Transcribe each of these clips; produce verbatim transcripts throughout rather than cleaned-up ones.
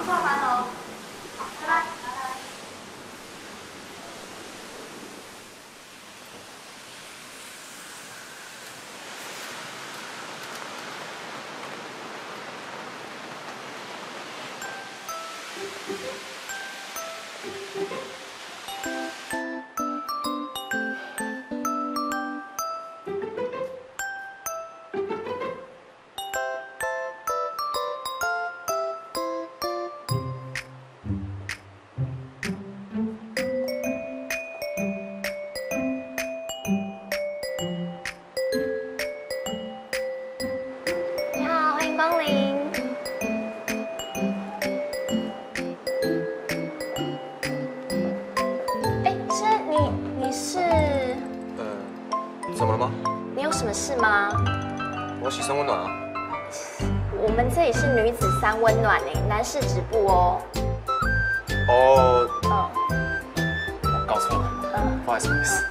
工作繁忙。好，拜拜，拜拜。三温暖呢，男士止步哦。哦。哦。搞错了。嗯。不好意思，不好意思。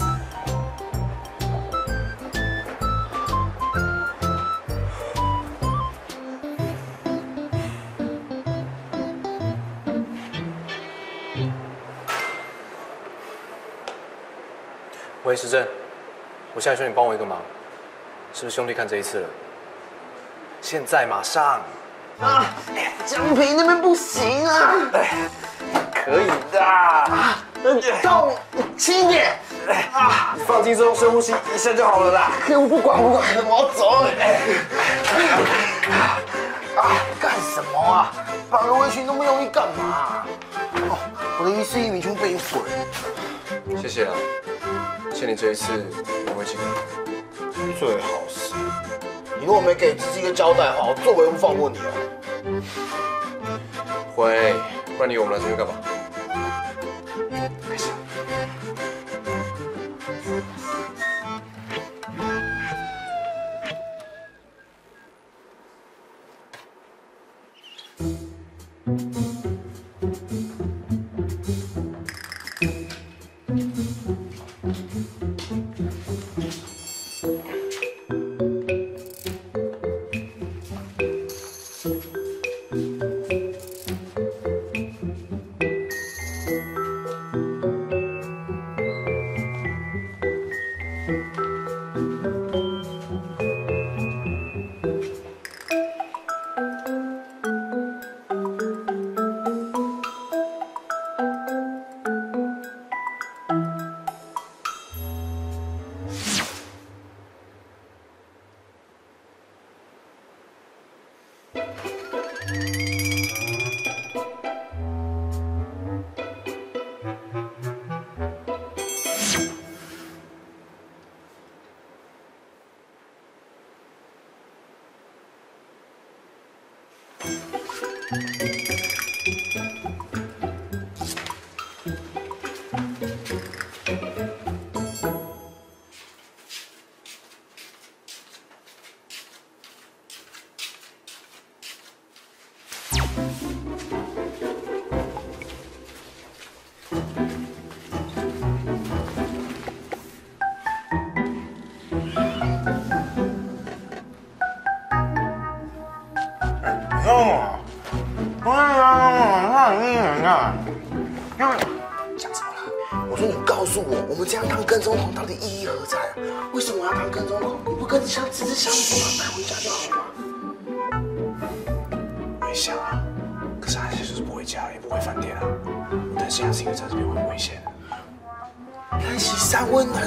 喂，时政，我现在求你帮我一个忙，是不是兄弟看这一次了？现在马上。 啊，江平那边不行啊！可以的。啊，到七点。啊，你放轻松，深呼吸一下就好了啦。我不管，不管，我要走了。啊，干什么啊？绑个围裙那么容易干嘛？哦，我的一丝一米全被你毁了。谢谢啊，欠你这一次我会记得。最好是，你如果没给自己一个交代的话，我作为不放过你哦。 喂，不然你以为我们来这边干嘛？开始。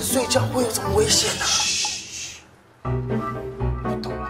睡觉会有什么危险呢？嘘，我懂了。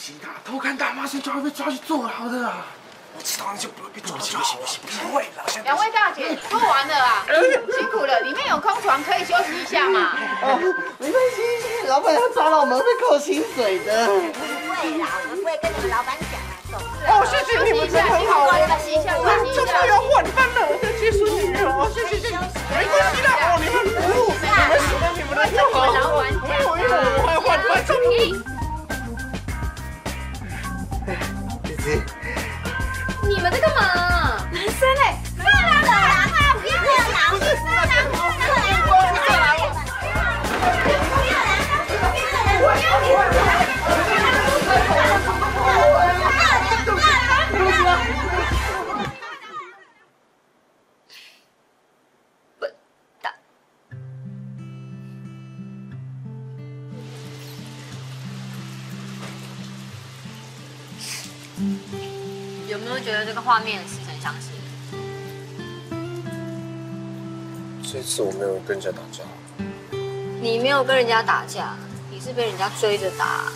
行的，偷看大妈睡觉会被抓去坐牢的啊！我知道，那就不会被抓去。不行不行不行，不会的。两位大姐做完了啊，辛苦了，里面有空床可以休息一下嘛。哦，没关系，老板要抓了我们会扣薪水的。不会啦，我们不会跟你们老板讲啊，总是。哦，谢谢你们真好，休息一下，休息一下。这快要换班了，我再去休息一下，我休息一下。没关系啦，哦，你们服务，你们喜欢你们的就好。没有没有，我还换班了。 你们在干嘛？男生嘞，色狼，色狼啊！不要色狼，色狼，色狼，色狼！不要狼，不要狼，不要狼！笨蛋！有没有觉得这个画面似曾相识？这次我没有跟人家打架。你没有跟人家打架，你是被人家追着打、啊。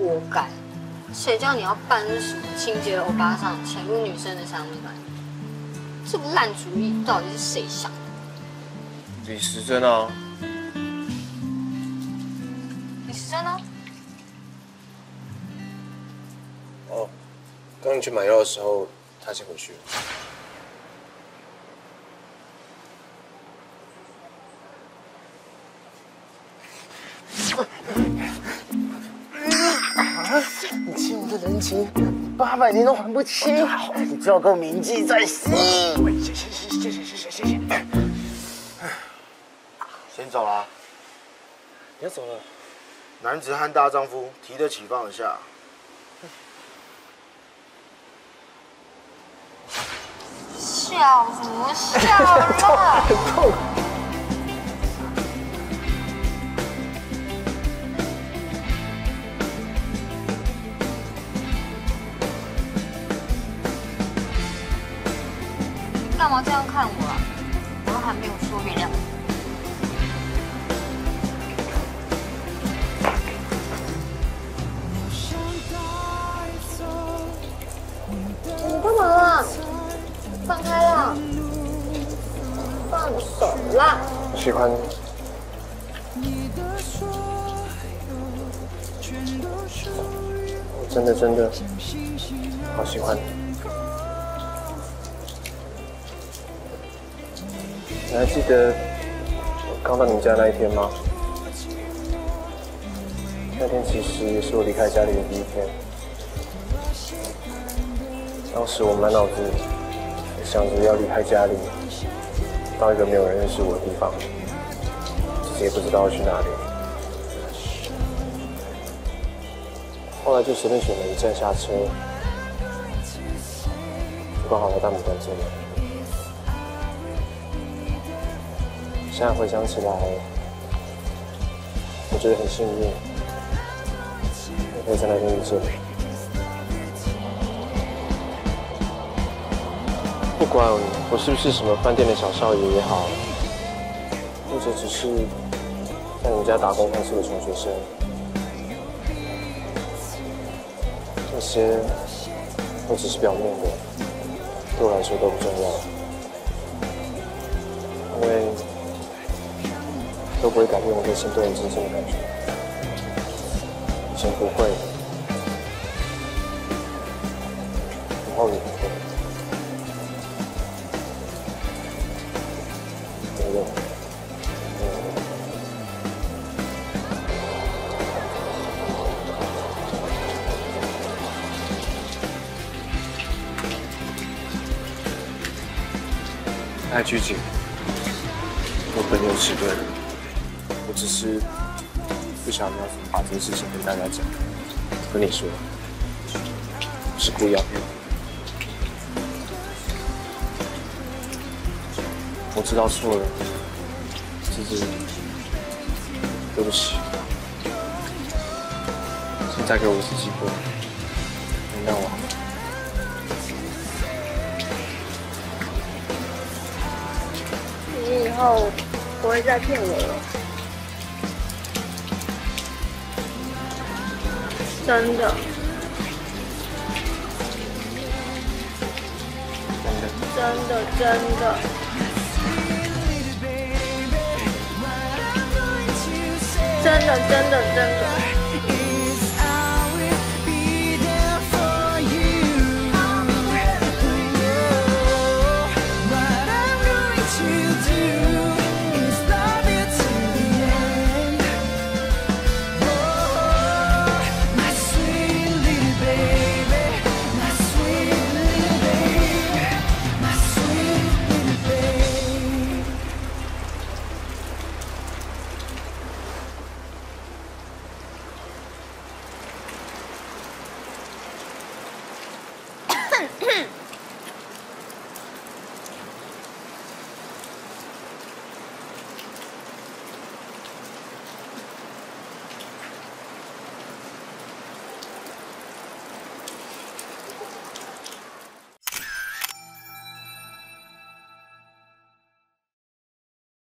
活该！谁叫你要扮是什么清洁欧巴桑，潜入女生的伤感？这个烂主意到底是谁想的？李时珍啊。李时珍呢？ 哦，刚你去买药的时候，他先回去了。啊！你欠我的人情，八百年都还不清，你最好给我铭记在心。谢谢谢谢谢谢谢谢。先走了，你要走了。男子汉大丈夫，提得起放得下。 笑什么笑了？很痛。你干嘛这样看我啊？我都还没有说原谅你。 放开啦！放手啦！我喜欢你。我真的真的好喜欢你。你还记得我刚到你家那一天吗？那天其实也是我离开家里的第一天。当时我满脑子。 想着要离开家里，到一个没有人认识我的地方，自己也不知道要去哪里。后来就随便选了一站下车，刚好来到牡丹这里。现在回想起来，我觉得很幸运，我可以在那边遇见你。 不管我是不是什么饭店的小少爷也好，或者只是在你家打工换宿的穷学生，这些都只是表面的，对我来说都不重要，因为都不会改变我内心对人真正的感觉。以前不会，以后也不会。 太拘谨，我本有迟钝，我只是不晓得要怎么把这个事情跟大家讲，跟你说，不是故意要骗你，我知道错了，自己对不起，请再给我一次机会，原谅我。 你以后不会再骗我了。真的，真的，真的。真的，真的，真的。